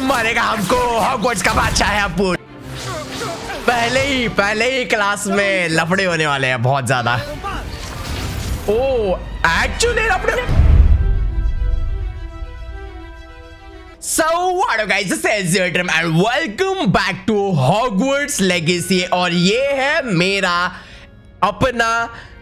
मारेगा हमको हॉगवर्ट्स का बादशाह है अपुन। पहले ही क्लास में लफड़े होने वाले हैं बहुत ज्यादा। ओ एक्चुअली लफड़े। So what up guys, this is Zertram and welcome back to Hogwarts Legacy और ये है मेरा अपना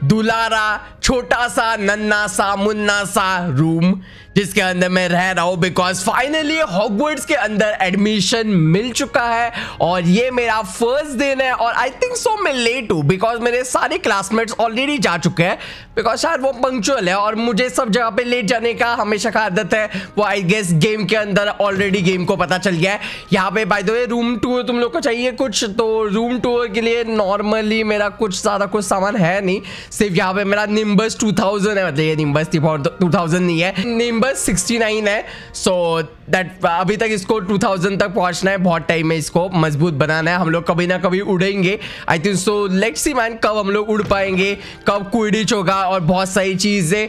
दुलारा छोटा सा नन्ना सा मुन्ना सा रूम जिसके अंदर मैं रह रहा हूँ बिकॉज फाइनली हॉगवर्ट्स के अंदर एडमिशन मिल चुका है और ये मेरा फर्स्ट दिन है और आई थिंक सो मैं लेट हूँ बिकॉज मेरे सारे क्लासमेट्स ऑलरेडी जा चुके हैं बिकॉज शायद वो पंक्चुअल है और मुझे सब जगह पे लेट जाने का हमेशा का आदत है वो आई गेस गेम के अंदर ऑलरेडी गेम को पता चल गया है। यहाँ पे by the way room tour तुम लोग को चाहिए कुछ तो रूम टूर के लिए नॉर्मली मेरा कुछ ज़्यादा कुछ सामान है नहीं, सिर्फ यहाँ पे मेरा निम्बस 2000 है, मतलब ये निम्बस 2000 नहीं है, निम्बस 69 है। सो दैट अभी तक इसको 2000 तक पहुँचना है, बहुत टाइम है, इसको मजबूत बनाना है। हम लोग कभी ना कभी उड़ेंगे I think so, let's see man कब हम लोग उड़ पाएंगे, कब क्विडिच होगा और बहुत सारी चीजें।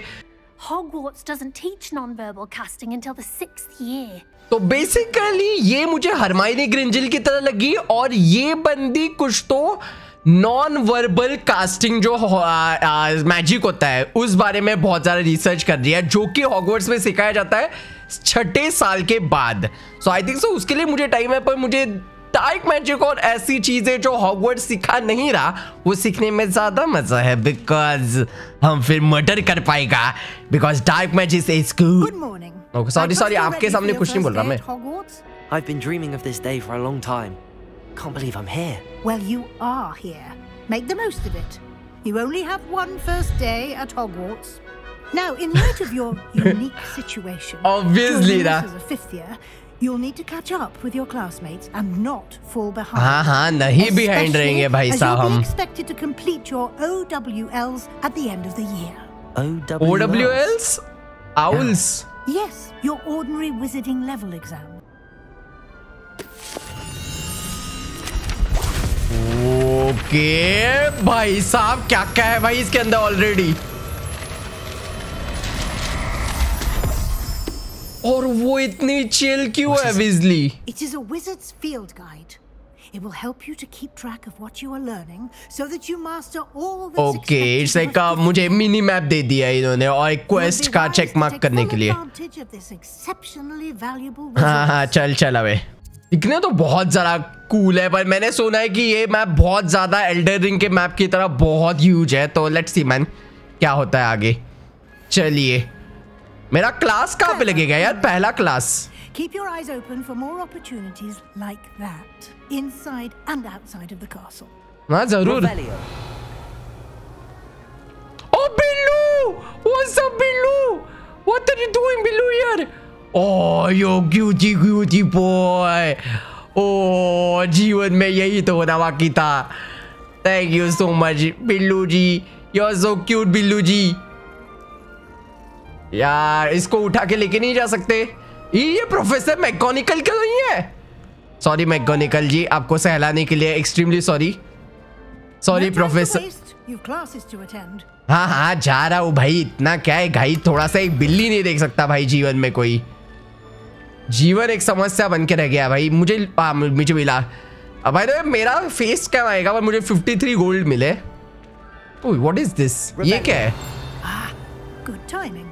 Hogwarts doesn't teach non-verbal casting until the 6th year. तो बेसिकली ये मुझे हरमाइनी ग्रिंजिल की तरह लगी और ये बंदी कुछ तो नॉन वर्बल कास्टिंग जो मैजिक होता है उस बारे में बहुत ज़्यादा रिसर्च कर रही है जो कि हॉगवर्ट्स में सिखाया जाता है 6ठे साल के बाद। सो आई थिंक सो उसके लिए मुझे टाइम है, पर मुझे डार्क मैजिक और ऐसी चीज़ें जो हॉगवर्ट्स सिखा नहीं रहा वो सीखने में ज़्यादा मज़ा है बिकॉज हम फिर मर्डर कर पाएगा because dark magic is good. Sorry आपके सामने कुछ नहीं बोल रहा मैं। Can't believe I'm here. Well, you are here. Make the most of it. You only have one first day at Hogwarts. Now, in light of your unique situation, obviously, as a fifth year, you'll need to catch up with your classmates and not fall behind. Nahi behind rahenge bhai sahab hum. You'll be expected to complete your OWLs at the end of the year. OWLs? Owls. Yes, your ordinary wizarding level exam. Okay भाई साहब क्या क्या है भाई इसके अंदर already. और वो इतनी चिल क्यों है विजली? It is a wizard's field guide. It will help you to keep track of what you are learning so that you master all the it's like मुझे मिनी मैप दे दिया इन्होंने और क्वेस्ट का चेक मार्क करने के लिए। हां चल अबे इतने तो बहुत ज़रा कूल है, पर मैंने सुना है कि ये मैप बहुत ज़्यादा एल्डर रिंग के मैप की तरह बहुत ह्यूज है। तो लेट्स सी मैन क्या होता है आगे। चलिए मेरा क्लास कहाँ पे लगेगा यार? पहला class. Keep your eyes open for more opportunities like that inside and outside of the castle. हाँ जरूर। Oh Billu, what's up Billu, what are you doing Billu यार? Oh, you cutie boy. Oh, जीवन में यही तो होना बाकी था। Thank you so much Billu ji, you are so cute Billu ji. यार इसको उठा के लेके नहीं जा सकते, ये प्रोफेसर मैकगोनागल का नहीं है। सॉरी मैकगोनागल जी, आपको सहलाने के लिए एक्सट्रीमली सॉरी। Sorry professor. हाँ जा रहा हूँ भाई, इतना क्या है भाई, थोड़ा सा एक बिल्ली नहीं देख सकता भाई जीवन में कोई। जीवन एक समस्या बन के रह गया भाई। मुझे मिला अब भाई तो मेरा फेस क्या आएगा, पर मुझे 53 गोल्ड मिले। ओह व्हाट इज दिस, ये क्या है? Good timing,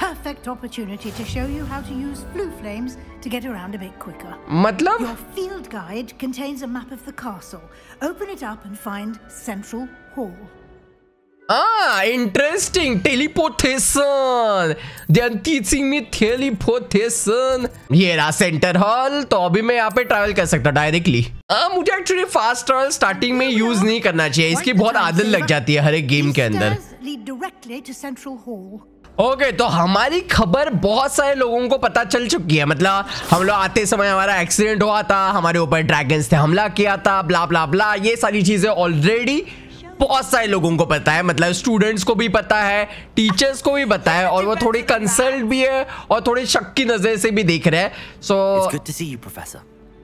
perfect opportunity to show you how to use blue flames to get around a bit quicker. मतलब your field guide contains a map of the castle, open it up and find central hall. Interesting, teleportation, they are teaching me teleportation. ये रहा centre hall, तो अभी मैं यहाँ पे travel कर सकता हूँ डायरेक्टली। मुझे एक्चुअली फास्ट ट्रैवल स्टार्टिंग में यूज नहीं करना चाहिए, इसकी बहुत आदत लग जाती है हर एक गेम के अंदर। ओके, तो हमारी खबर बहुत सारे लोगों को पता चल चुकी है। मतलब हम लोग आते समय हमारा एक्सीडेंट हुआ था, हमारे ऊपर ड्रैगन्स ने हमला किया था, ब्ला ब्ला ब्ला, ये सारी चीजें ऑलरेडी बहुत सारे लोगों को पता है। मतलब स्टूडेंट्स को भी पता है, टीचर्स को भी पता है, और वो थोड़ी कंसर्न भी है और थोड़ी शक की नजर से भी देख रहे हैं। सो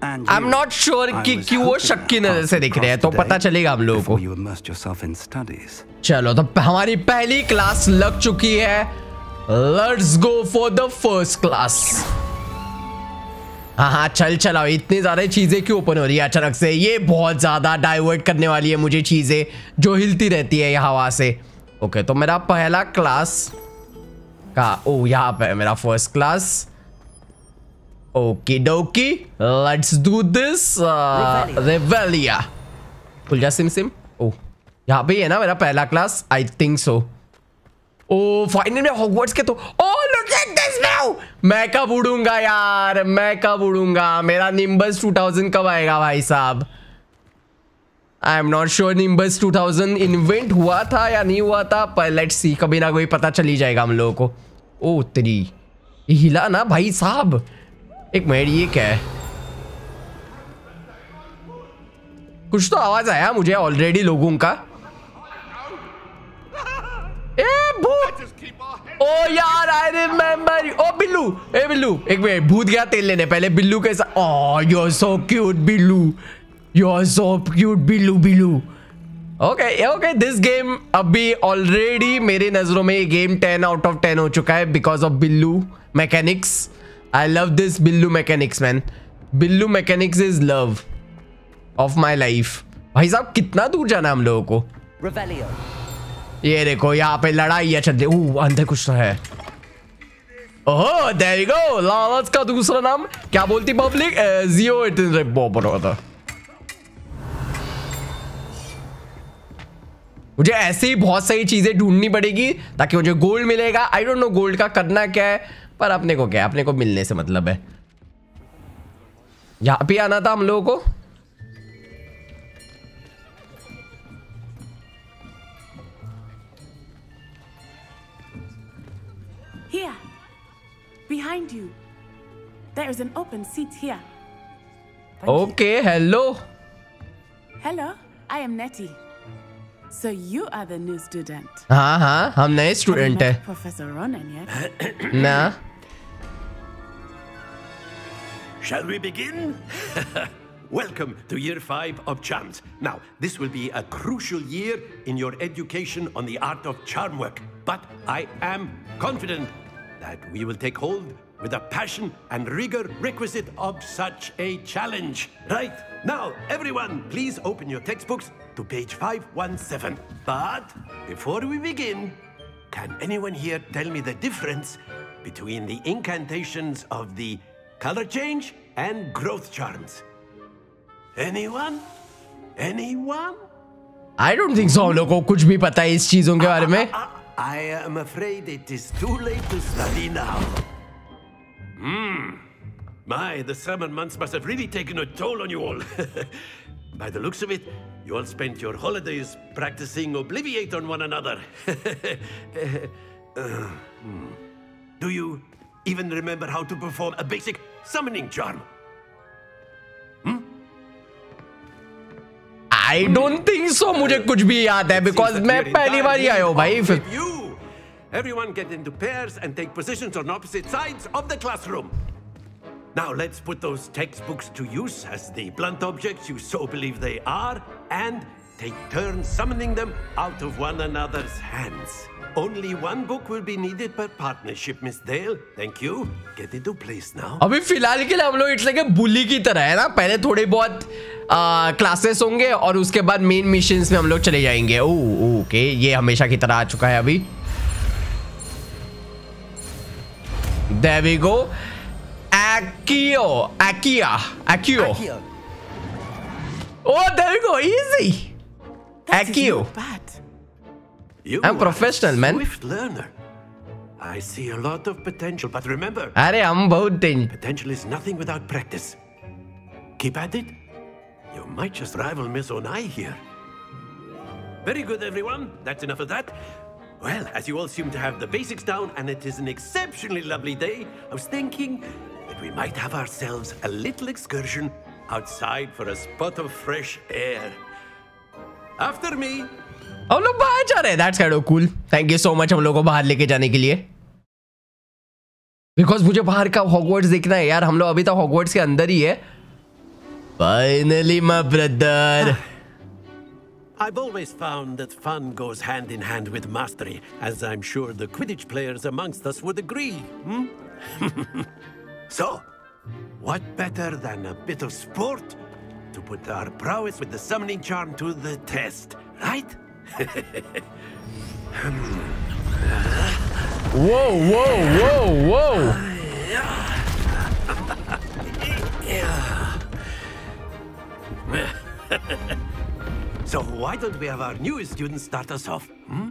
I'm not sure कि क्यों वो शक्की नजर से दिख रहे हैं, तो पता चलेगा आप लोगों को। चलो तो हमारी पहली क्लास लग चुकी है। Let's go for the first class. हाँ, चल चलाओ। इतनी ज़्यादा चीज़ें क्यों ओपन हो रही है अचानक से? ये बहुत ज़्यादा डाइवर्ट करने वाली है मुझे चीज़ें जो हिलती रहती है हवा से। ओके, तो मेरा पहला क्लास का ओ यहाँ पे है मेरा first class. Okay dokey, let's do this. Revelio खुल जा सिम सिम। ओ यहाँ पे है ना मेरा पहला class, I think so. Oh finally Hogwarts के तो लुक एट दिस नाउ। मैं कब उड़ूंगा यार, मैं कब उड़ूंगा? मेरा निम्बस 2000 कब आएगा भाई साहब? I am not sure Nimbus 2000 invent हुआ था या नहीं हुआ था, पर लेट्स सी, कभी ना कभी पता चली जाएगा हम लोगों को। ओ तेरी हिला ना भाई साहब, एक मिनट ये क्या है? कुछ तो आवाज आया मुझे ऑलरेडी लोगों का। ए भूत, ओ यार I remember you. Oh Billu, ए बिल्लू एक मिनट, भूत गया तेल लेने, पहले बिल्लू के साथ। Oh you are so cute Billu, you are so cute Billu Billu. Okay okay, this game अभी ऑलरेडी मेरे नजरों में ये गेम 10 out of 10 हो चुका है because of Billu mechanics. I love this Billu mechanics man, Billu mechanics is love of my life. भाई साहब कितना दूर जाना हम लोगों को? Revelio. ये देखो यहाँ पे लड़ाई चल रही। ओह अंदर कुछ है। ओह देयर यू गो, लालच का दूसरा नाम क्या बोलती पब्लिक? जियो इट इज बॉबर। मुझे ऐसे ही बहुत सारी चीजें ढूंढनी पड़ेगी ताकि मुझे गोल्ड मिलेगा। आई डोंट नो गोल्ड का करना क्या है, पर अपने को क्या है, अपने को मिलने से मतलब है। यहाँ पे आना था हम लोगों को। Here, behind you, there is an open seat here. Okay, hello. Hello, I am Nettie. So you are the new student. हाँ हाँ, हम नए स्टूडेंट हैं। Professor Ronan yet? ना. Shall we begin? Welcome to year 5 of charms. Now, this will be a crucial year in your education on the art of charm work. But I am confident that we will take hold with the passion and rigor requisite of such a challenge. Right now, everyone, please open your textbooks to page 517. But before we begin, can anyone here tell me the difference between the incantations of the color change and growth charms? Anyone? Anyone? I don't think so. लोगों को कुछ भी पता है इस चीजों के बारे में? I am afraid it is too late to study now. My, the summer months must have really taken a toll on you all. By the looks of it, you all spent your holidays practicing Obliviate on one another. Do you even remember how to perform a basic summoning charm? I don't think so. मुझे कुछ भी याद है because मैं पहली बार ही आया हूँ भाई। Everyone get into pairs and take positions on opposite sides of the classroom. Now let's put those textbooks to use as the blunt objects you so believe they are, and take turns summoning them out of one another's hands. Only one book will be needed per partnership, Miss Dale. Thank you. Get into place now. अभी फिलहाल के लिए हम लोग it's like बुली की तरह है ना, पहले थोड़े बहुत क्लासेस होंगे और उसके बाद मेन मिशंस में हम लोग चले जाएंगे। ओके, ये हमेशा की तरह आ चुका है अभी। There we go. Accio. Oh, there we go. Easy. Accio. I'm professional, man. Swift learner. I see a lot of potential, but remember. अरे हम बहुत तेज। Potential is nothing without practice. Keep at it. You might just rival Miss Onai here. Very good, everyone. That's enough of that. Well, as you all seem to have the basics down, and it is an exceptionally lovely day, I was thinking that we might have ourselves a little excursion outside for a spot of fresh air. After me. हम लोग बाहर जा रहे हैं। That's kind of cool. Thank you so much हम लोगों को बाहर लेके जाने के लिए। Because मुझे बाहर का हॉगवर्ट्स देखना है यार। हम लोग अभी तो हॉगवर्ट्स के अंदर ही है। Finally, my brother. I've always found that fun goes hand in hand with mastery, as I'm sure the Quidditch players amongst us would agree. So, what better than a bit of sport to put our prowess with the summoning charm to the test, right? Whoa, whoa, whoa, whoa! So why don't we have our new student start us off?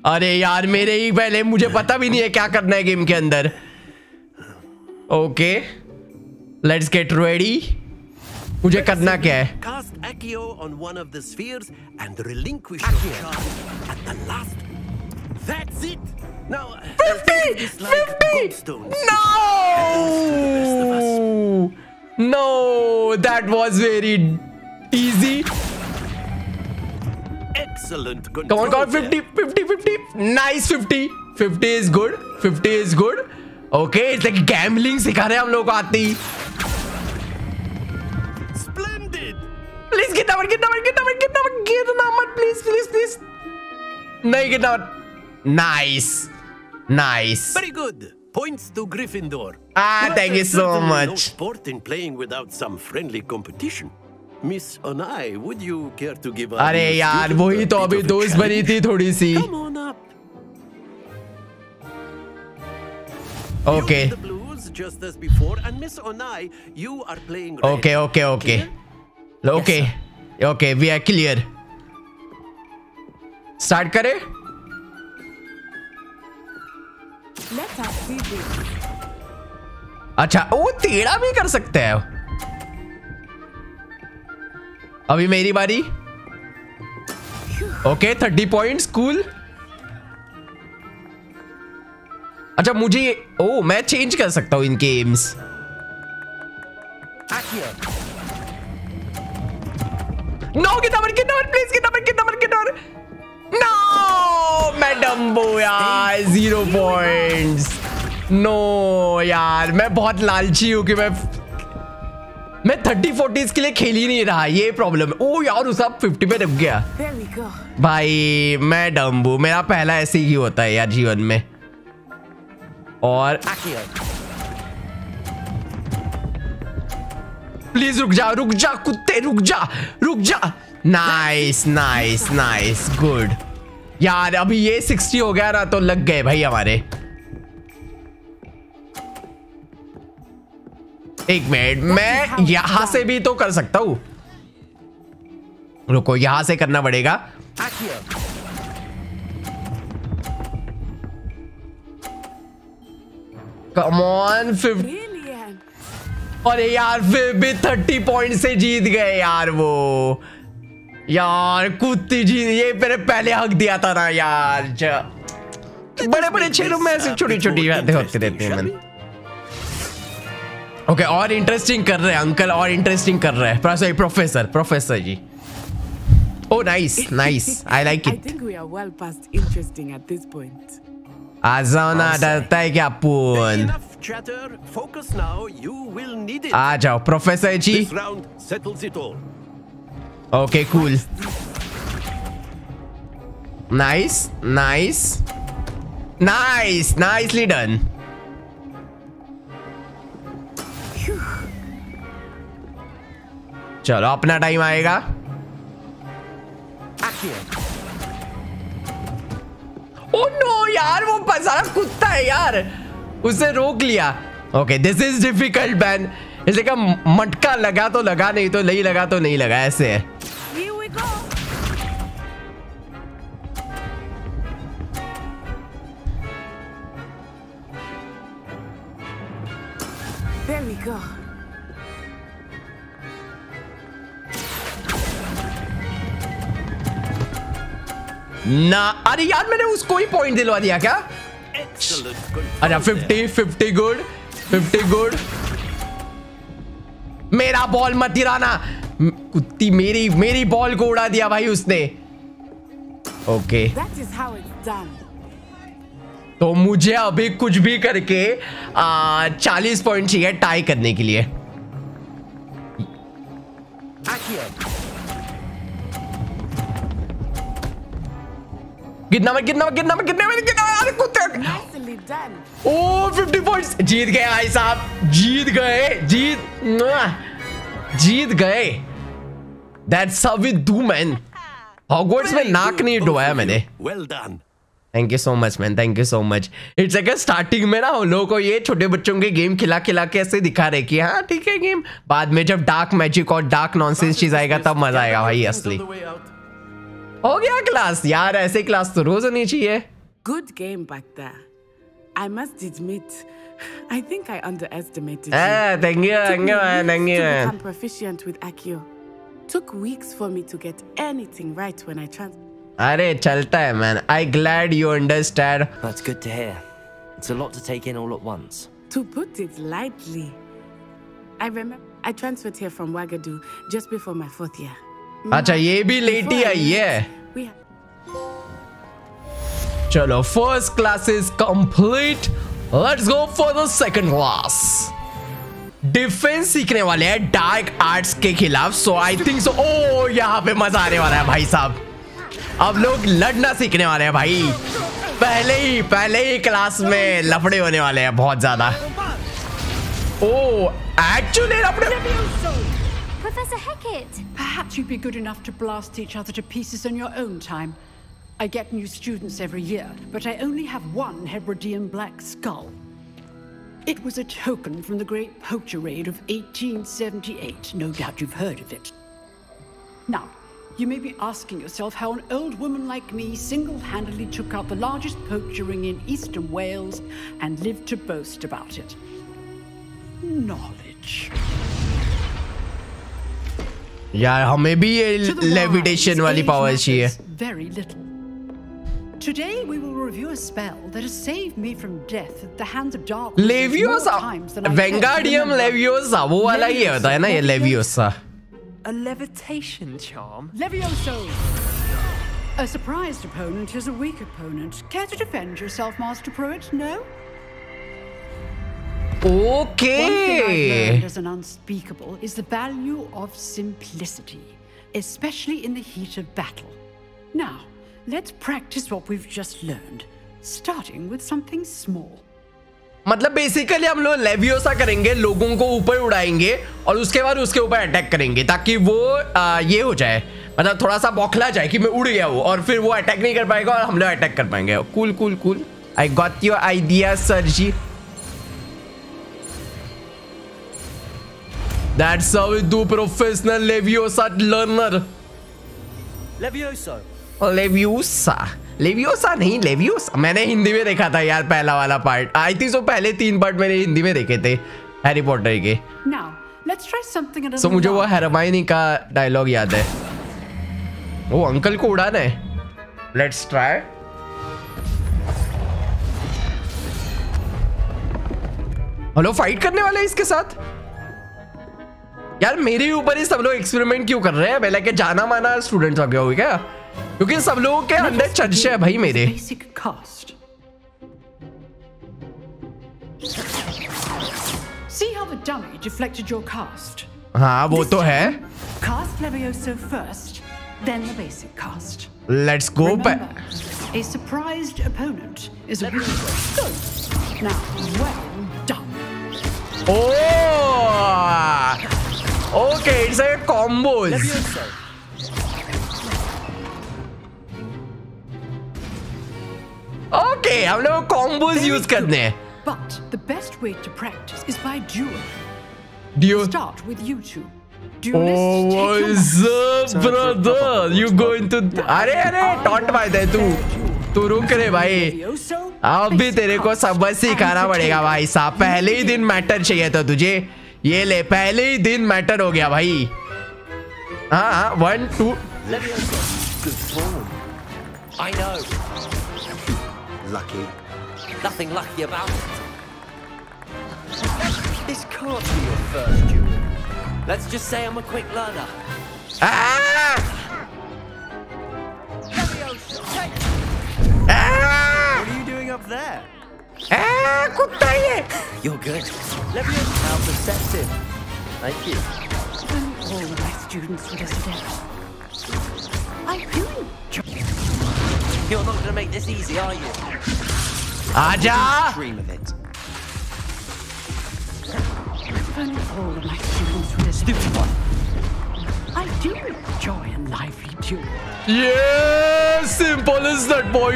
अरे यार मेरे ही पहले मुझे पता भी नहीं है क्या करना है गेम के अंदर. Okay, let's get ready. मुझे करना क्या है? Cast Accio on one of the spheres and relinquish your charge at the last. That's it. Now 50. No. No, that was very easy. Excellent. Come on, come on. 50. Nice. 50. 50 is good. 50 is good. Okay, it's like gambling. सिखा रहे हम लोगों को आती. Splendid. Please get that one. Please. नहीं get that one. Nice, nice. Very good. Points to Gryffindor. Thank you so much. No sport in playing without some friendly competition. Miss Onai, would you care to give? अरे यार वही तो अभी दोस्त बनी थी थोड़ी सी. Come on up. Okay. You the blues just as before, and Miss Onai, you are playing red. Okay. Clear? Okay, yes, okay. We are clear. Start करे. अच्छा वो तेरा भी कर सकते हैं. अभी मेरी बारी. Okay 30 points. कूल. अच्छा मुझे ओ मैं चेंज कर सकता हूँ इनके एम्स. नो कितना. No, Madam Boya, 0 points. No, यार मैं बहुत लालची हूँ कि मैं 30-40s के लिए खेल ही नहीं रहा. ये प्रॉब्लम है. ओ यार उस आप 50 पे दब गया. भाई मैं डम्बू. मेरा पहला ऐसे ही होता है यार जीवन में. और प्लीज रुक जा कुत्ते. रुक जा. नाइस. गुड यार अभी ये 60 हो गया ना तो लग गए भाई हमारे. एक मिनट मैं यहां से भी तो कर सकता हूं. रुको यहां से करना पड़ेगा. Come on 50. अरे यार फिर भी 30 पॉइंट से जीत गए यार वो. यार कुत्ती जी ये मेरे पहले हक दिया था ना यार. बड़े खेलों में ऐसी छोटी-छोटी बातें होती रहती हैं. ओके और इंटरेस्टिंग कर रहे हैं अंकल. और इंटरेस्टिंग कर रहे हैं sorry professor ji. Oh nice. I like it. आजाना डरता है क्या पून. आ जाओ प्रोफेसर जी. Okay, cool. Nice. Nicely done. चलो अपना टाइम आएगा. Oh no, यार वो सारा कुत्ता है यार. उसे रोक लिया. Okay, this is difficult, man. इसलिए का मटका लगा तो लगा नहीं तो नहीं लगा तो नहीं लगा ऐसे है. ना अरे यार मैंने उसको ही पॉइंट दिलवा दिया क्या. अच्छा 50. गुड. मेरा बॉल मत गिराना कुत्ती. मेरी बॉल को उड़ा दिया भाई उसने. ओके तो मुझे अभी कुछ भी करके 40 पॉइंट चाहिए टाई करने के लिए. कितना ओ 50 पॉइंट्स जीत गए भाई साहब, जीत गए, जीत गए। That's how we do, man. Hogwarts में नाक नहीं डुबाया मैंने। Well done. Thank you so much man, thank you so much. It's like starting में ना उन लोगों को ये छोटे बच्चों के गेम खिला खिला के ऐसे दिखा रहे कि हाँ ठीक है गेम, बाद में जब डार्क मैजिक और डार्क नॉनसेंस चीज आएगा तब मजा आएगा भाई। असली हो गया क्लास यार, ऐसे क्लास तो रोज होनी चाहिए। Good game back there, I must admit, I think I underestimated. Thank you, thank you man, thank you. I am proficient with accio, took weeks for me to get anything right when I trans अरे चलता है man. I glad you understand. That's good to hear. It's a lot to take in all at once. To put it lightly, I remember I transferred here from Uagadou just before my fourth year. अच्छा ये भी late ही आई है। चलो first class is complete, let's go for the second class. Defence सीखने वाले हैं डार्क आर्ट्स के खिलाफ, सो आई थिंक सो ओ यहाँ पे मजा आने वाला है भाई साहब। अब लोग लड़ना सीखने वाले हैं भाई, पहले ही क्लास में लफड़े होने वाले हैं बहुत ज्यादा। ओह एक्चुअली लफड़े। Professor Hecate, perhaps you'd be good enough to blast each other to pieces in your own time. I get new students every year, but I only have one Hebridean black skull. It was a token from the great poacher raid of 1878. No doubt you've heard of it. Now, you may be asking yourself how an old woman like me single-handedly took out the largest poacher ring in eastern Wales and lived to boast about it. Knowledge. Yeah, हमें भी ये levitation वाली power चाहिए. Very little. Today we will review a spell that has saved me from death at the hands of dark. Leviosa. Wingardium Leviosa. वो वाला ही होता है ना ये Leviosa. A levitation charm. Levioso. A surprised opponent is a weak opponent. Care to defend yourself, Master Pruitt? No? Okay. One thing I've learned as an unspeakable is the value of simplicity, especially in the heat of battle. Now, let's practice what we've just learned, starting with something small. मतलब basically हम लोग leviosa करेंगे, लोगों को ऊपर उड़ाएंगे और उसके बाद उसके ऊपर अटैक करेंगे ताकि वो ये हो जाए, मतलब थोड़ा सा बौखला जाए कि मैं उड़ गया हूँ और फिर वो अटैक नहीं कर पाएगा और हम लोग अटैक कर पाएंगे। Cool cool cool, I got your idea sir ji. That's how we do professional leviosa learner. Leviosa leviosa leviosa नहीं लेवियोसा, मैंने हिंदी में देखा था यार पहला वाला पार्ट। आई थिंक सो पहले 3 पार्ट मैंने हिंदी में देखे थे हैरी पॉटर के। Now, let's try something so, मुझे वो हरमाइनी का डायलॉग याद है, वो अंकल को उड़ाना है। Let's try. हेलो फाइट करने वाले हैं इसके साथ यार, मेरे ऊपर ही सब लोग एक्सपेरिमेंट क्यों कर रहे हैं? पहले के जाना माना स्टूडेंट हो गया हो क्या? क्योंकि सब लोगों के अंदर चर्चा है भाई मेरे। हाँ वो तो है। Let's go. Okay it's a combos. Okay हम लोग कॉम्बोज यूज करने हैं। But the best way to practice is by duel. Start with you two. Duelist brother you going to. अरे अरे टॉन्ट मारता है तू रुक रे भाई, अब भी तेरे को सबक सिखाना पड़ेगा भाई साहब। पहले ही दिन मैटर चाहिए था तुझे, ये ले पहले ही दिन मैटर हो गया भाई। हाँ 1 2 I know. Lucky. Nothing lucky about it. This can't be your first duel. Let's just say I'm a quick learner. What are you doing up there? You're good. Leviosa, how perceptive. Thank you. All of my students with us today. I do. You're not going to make this easy, are you? Aja! Dream of it. All of my students with a stupid one. I do enjoy a lively duel. Yeah, simple as that, boy.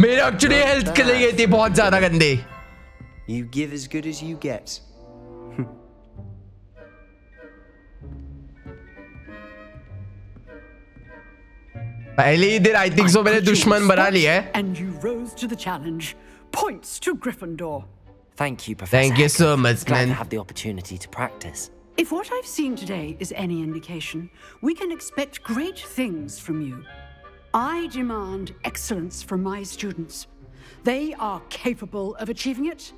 मेरा actually health चली गई थी बहुत ज़्यादा गंदी. You give as good as you get. पहले ही दिन I think so मैंने दुश्मन बना लिया है. And you rose to the challenge. Points to Gryffindor. Thank you, Professor. Thank you so much, man. Glad to have the opportunity to practice. If what I've seen today is any indication, we can expect great things from you. I demand excellence from my students. They are capable of achieving it,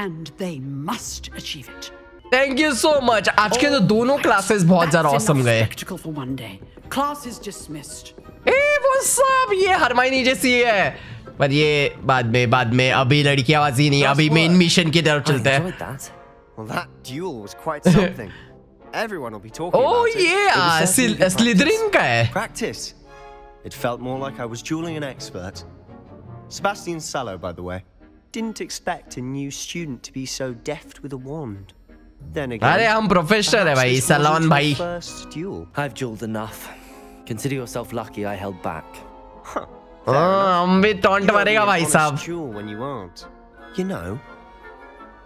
and they must achieve it. Thank you so much. Aaj ke to dono classes bahut zyada awesome gaye. Spectacle for one day. Class is dismissed. Hey, what's up? Ye Hermione jaisi hai. पर ये बाद में अभी लड़की आवाज ही नहीं अभी main mission की तरफ चलते हैं. Well, that duel was quite something. Everyone will be talking about it. Oh yeah, Slytherin का है. Practice. It felt more like I was dueling an expert. Sebastian Sallow, by the way. Didn't expect a new student to be so deft with a wand. Then again, अरे हम professional है भाई salon भाई. First duel. I've dueled enough. Consider yourself lucky I held back. Huh. हम भी taunt मारेगा भाई साहब. You know,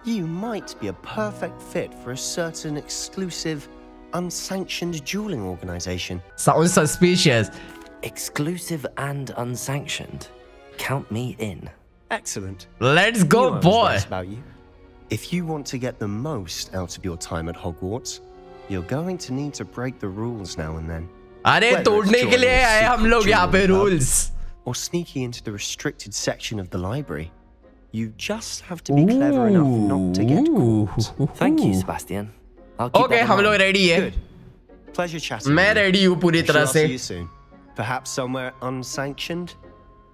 you might be a perfect fit for a certain exclusive, unsanctioned dueling organization. Sounds suspicious. Exclusive and unsanctioned. Count me in. Excellent. Let's go, boy. If you want to get the most out of your time at Hogwarts, you're going to need to break the rules now and then. अरे तोड़ने के लिए आए हम लोग यहाँ पे rules. Or sneaking into the restricted section of the library. You just have to be clever enough not to get caught. Thank you, Sebastian. Okay, हम लोग ready हैं. Pleasure chatting. मैं ready हूँ पूरी तरह से. Perhaps somewhere unsanctioned.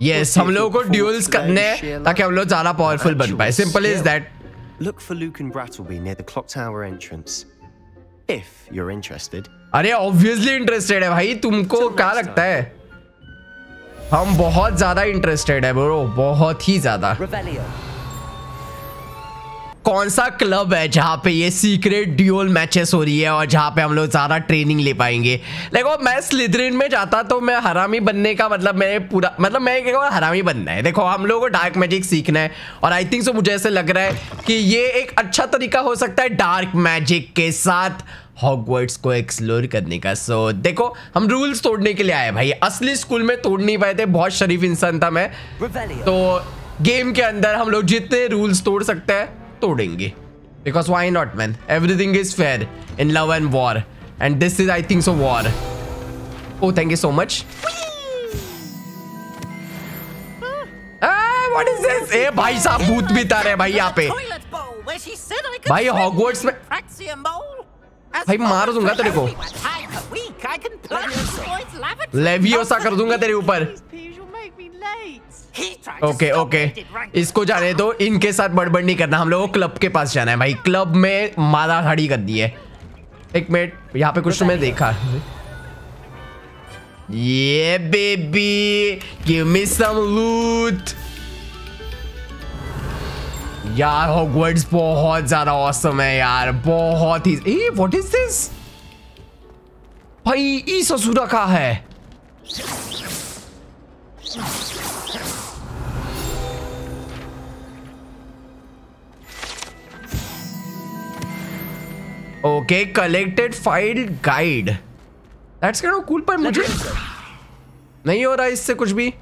Yes, हम लोगों को duels करने हैं ताकि हम लोग ज़्यादा powerful बन पाएं. Simple as that. Look for Luke and Brattleby near the clock tower entrance. If you're interested. अरे obviously interested है भाई. तुमको क्या लगता है? हम बहुत ज़्यादा इंटरेस्टेड है ब्रो बहुत ही ज़्यादा. कौन सा क्लब है जहाँ पे ये सीक्रेट ड्यूल मैचेस हो रही है और जहाँ पे हम लोग ज़्यादा ट्रेनिंग ले पाएंगे. देखो मैं स्लिथरिन में जाता तो मैं हरामी बनने का मैं हरामी बनना है. देखो हम लोगों को डार्क मैजिक सीखना है और आई थिंक सो मुझे ऐसे लग रहा है कि ये एक अच्छा तरीका हो सकता है डार्क मैजिक के साथ हॉगवर्ट्स को एक्सप्लोर करने का. सो देखो हम रूल्स तोड़ने के लिए आए भाई. असली स्कूल में तोड़ नहीं पाए थे बहुत शरीफ इंसान था मैं. तो गेम के अंदर हम लोग जितने रूल्स तोड़ सकते हैं तोड़ेंगे because why not man. Everything is fair in love and war and this is I think so war. Oh thank you so much. What is this? ए भाई साहब भूत भी तारे भाई यहाँ पे भाई हॉगवर्ट्स में भाई मार दूंगा तेरे को. लेवियोसा कर दूंगा तेरे ऊपर. ओके ओके इसको जाने दो. इनके साथ बड़बड़ नहीं करना. हम लोगों को क्लब के पास जाना है भाई. क्लब में मारा खड़ी कर दी है. एक मिनट यहाँ पे कुछ तो मैंने देखा. ये बेबी गिव मी सम लूट. यार हॉगवर्ट्स बहुत ज्यादा ऑसम है यार बहुत ही. ए व्हाट इज दिस भाई. ई ससुरा का है. Okay collected file guide that's kind of cool पर मुझे नहीं हो रहा इससे कुछ भी.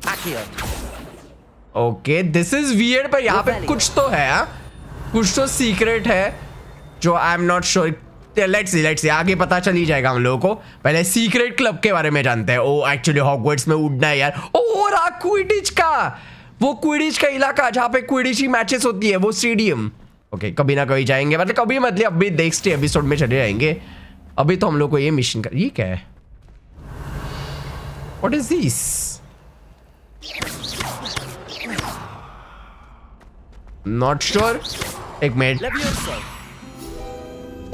ओके दिस इज वियर्ड पर यहाँ पे कुछ तो है कुछ तो सीक्रेट है जो I am not sure. Let's see आगे पता चल ही जाएगा हम लोगों को. पहले सीक्रेट क्लब के बारे में जानते हैं. ओ एक्चुअली हॉगवर्ट्स में उड़ना है यार. ओ रहा क्विडिच का वो क्विडिच का इलाका जहाँ पे क्विडिच की मैचेस होती है वो स्टेडियम. ओके कभी ना कभी जाएंगे मतलब कभी मतलब अभी नेक्स्ट एपिसोड में चले जाएंगे. अभी तो हम लोग को ये मिशन कर. ये क्या है. What is this. Not sure. एक मिनट.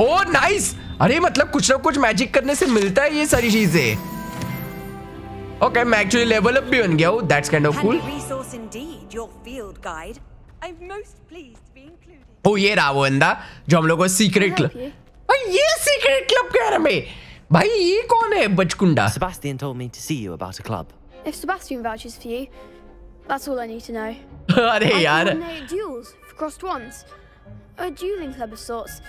Oh nice. अरे मतलब कुछ ना कुछ मैजिक करने से मिलता है ये सारी चीजें. Okay, I'm actually level up beyond Gao. That's kind of cool. Resource indeed, your field guide. I'm most pleased to be included. Oh, ये रहा वो बंदा जो हम लोगों को secret club. Oh, ये secret club कह रहा मैं. भाई ये कौन है बचकुंडा? Sebastian told me to see you about a club. If Sebastian vouches for you, that's all I need to know. अरे यार. I coordinate duels for crossed wands. A dueling club of sorts.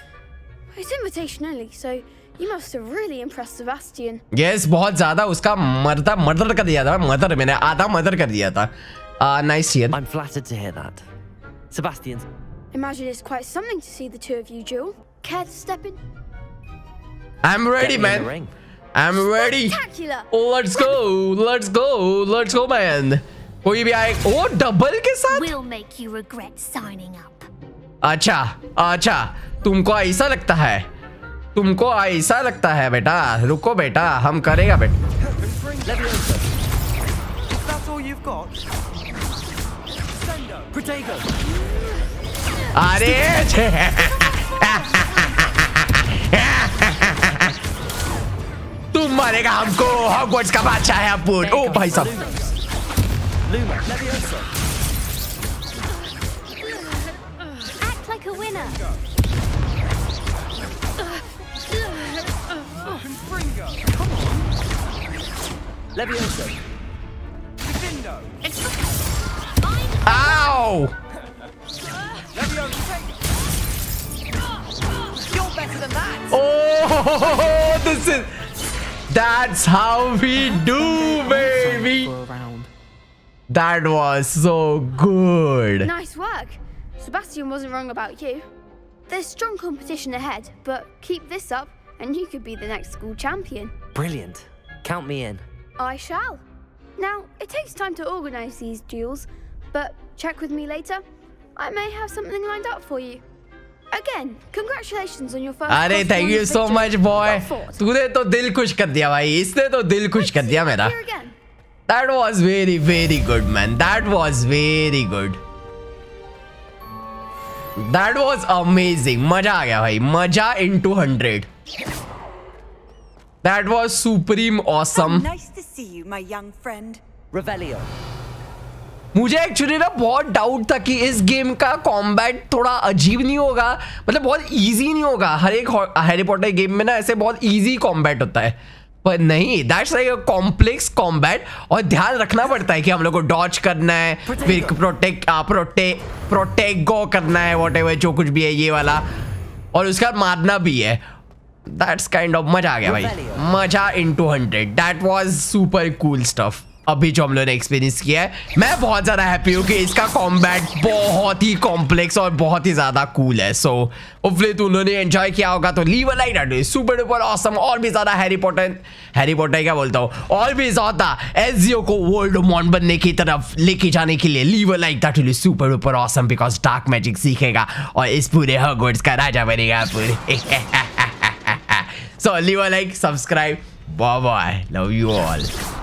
It's invitation only, so you must have really impressed Sebastian. Yes, बहुत ज़्यादा उसका मर्दा murder कर दिया था. Murder मैंने आधा मर्डर कर दिया था. Nice here. I'm flattered to hear that. Sebastian, imagine it's quite something to see the two of you duel. Care to step in? I'm ready, man. I'm ready. Let's go. Let's go. Let's go, man. कोई भी आए. Oh, double के साथ. We'll make you regret signing up. अच्छा, अच्छा. तुमको ऐसा लगता है. तुमको ऐसा लगता है, बेटा. रुको, बेटा. हम करेगा, बेटा. If that's all you've got, Sendo, Protego. अरे. तुम मारेगा हमको हॉगवर्ट्स का बादशाह है अपुन. ओ भाई साहब आओ. Oh, this is. That's how we do, baby. That was so good. Nice work. Sebastian wasn't wrong about you. There's strong competition ahead, but keep this up and you could be the next school champion. Brilliant. Count me in. I shall. Now, it takes time to organize these duels, but check with me later. I may have something lined up for you. Again, congratulations on your first. अरे thank you so much, boy. तूने तो दिल खुश कर दिया भाई. इसने तो दिल खुश कर दिया मेरा. That was very, very good, man. That was very good. That was amazing. मजा आ गया भाई. मजा into 100. That was supreme awesome. Nice to see you, my young friend. Revelio. मुझे एक्चुअली ना बहुत डाउट था कि इस गेम का कॉम्बैट थोड़ा अजीब नहीं होगा, मतलब बहुत इजी नहीं होगा. हर एक हैरी पॉटर गेम में ना ऐसे बहुत इजी कॉम्बैट होता है, पर नहीं. That's like a complex combat. और ध्यान रखना पड़ता है कि हम लोग को डॉच करना है, फिर प्रोटेगो करना है, व्हाटएवर जो कुछ भी है ये वाला, और उसका मारना भी है. दैट्स काइंड ऑफ मजा आ गया भाई. मजा into 100. That was super cool stuff. अभी जो हम लोगों ने एक्सपीरियंस किया है, मैं बहुत ज़्यादा हैप्पी हूँ कि इसका कॉम्बैट बहुत ही कॉम्प्लेक्स और बहुत ही ज़्यादा कूल है. सो होपफुली तुम लोगों ने एंजॉय किया होगा. तो leave a like and super duper awesome. और भी ज़्यादा हैरी पॉटर क्या बोलता हूँ, और भी ज़्यादा एज़ियो को वर्ल्ड मॉन बनने की तरफ लेके जाने के लिए leave a like. That will be super duper awesome because dark magic सीखेगा और इस पूरे हॉगवर्ट्स का राजा बनेगा पूरे. So leave a like, subscribe. Bye bye. Love you all.